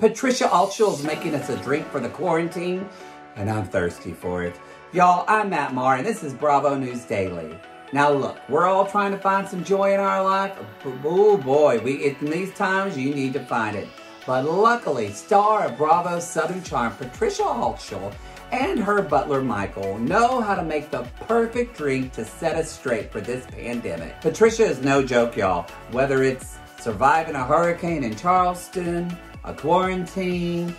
Patricia Altschul is making us a drink for the quarantine, and I'm thirsty for it. Y'all, I'm Matt Maher, and this is Bravo News Daily. Now look, we're all trying to find some joy in our life. Oh boy, in these times, you need to find it. But luckily, star of Bravo's Southern Charm, Patricia Altschul, and her butler, Michael, know how to make the perfect drink to set us straight for this pandemic. Patricia is no joke, y'all. Whether it's surviving a hurricane in Charleston, a quarantine,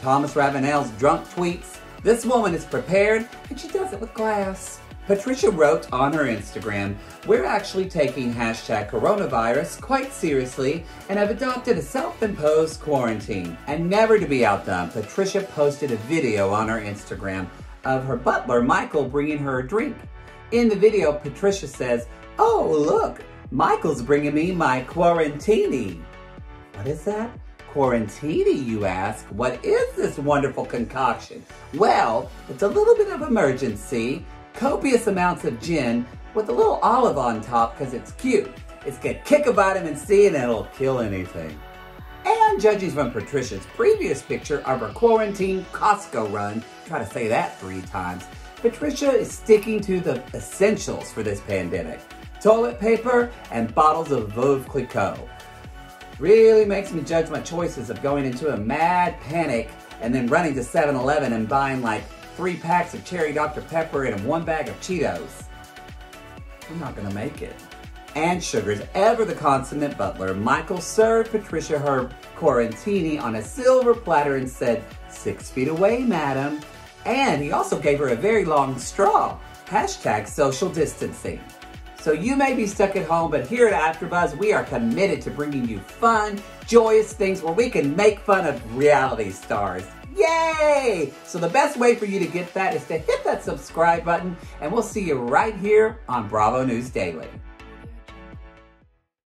Thomas Ravenel's drunk tweets. This woman is prepared, and she does it with class. Patricia wrote on her Instagram, "We're actually taking #coronavirus quite seriously and have adopted a self-imposed quarantine." And never to be outdone, Patricia posted a video on her Instagram of her butler, Michael, bringing her a drink. In the video, Patricia says, "Oh, look, Michael's bringing me my Quarantini." What is that? Quarantini, you ask? What is this wonderful concoction? Well, it's a little bit of emergency, copious amounts of gin with a little olive on top because it's cute. It's got a kick of vitamin C and it'll kill anything. And judging from Patricia's previous picture of her quarantine Costco run, try to say that 3 times, Patricia is sticking to the essentials for this pandemic. Toilet paper and bottles of Veuve Clicquot. Really makes me judge my choices of going into a mad panic and then running to 7-Eleven and buying like 3 packs of cherry Dr. Pepper and 1 bag of Cheetos. I'm not gonna make it. And Sugar's ever the consummate butler, Michael served Patricia her Quarantini on a silver platter and said, "6 feet away, madam." And he also gave her a very long straw, #social distancing. So you may be stuck at home, but here at AfterBuzz, we are committed to bringing you fun, joyous things where we can make fun of reality stars. Yay! So the best way for you to get that is to hit that subscribe button, and we'll see you right here on Bravo News Daily.